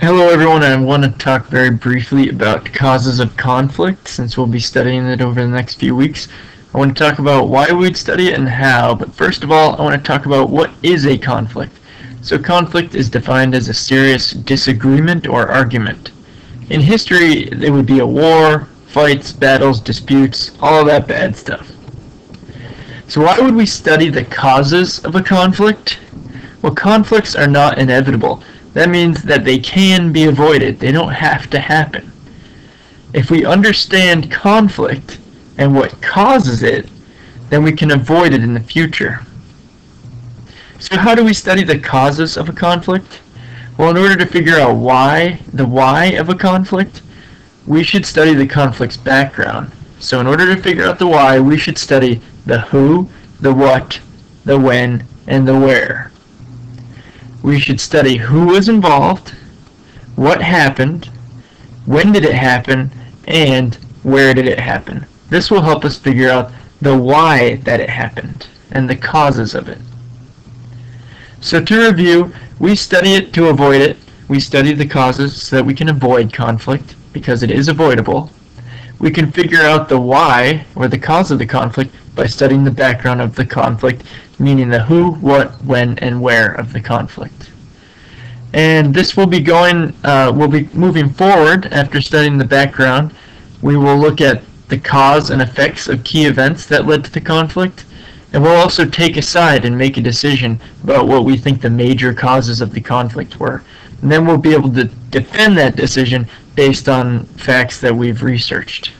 Hello everyone, I want to talk very briefly about causes of conflict, since we'll be studying it over the next few weeks. I want to talk about why we'd study it and how, but first of all I want to talk about what is a conflict. So conflict is defined as a serious disagreement or argument. In history, there would be a war, fights, battles, disputes, all that bad stuff. So why would we study the causes of a conflict? Well, conflicts are not inevitable. That means that they can be avoided. They don't have to happen. If we understand conflict and what causes it, then we can avoid it in the future. So how do we study the causes of a conflict? Well, in order to figure out the why of a conflict, we should study the conflict's background. So in order to figure out the why, we should study the who, the what, the when, and the where. We should study who was involved, what happened, when did it happen, and where did it happen. This will help us figure out the why that it happened and the causes of it. So to review, we study it to avoid it. We study the causes so that we can avoid conflict because it is avoidable. We can figure out the why or the cause of the conflict by studying the background of the conflict, meaning the who, what, when, and where of the conflict. And this will be moving forward. After studying the background, we will look at the cause and effects of key events that led to the conflict, and we'll also take a side and make a decision about what we think the major causes of the conflict were. And then we'll be able to defend that decision based on facts that we've researched.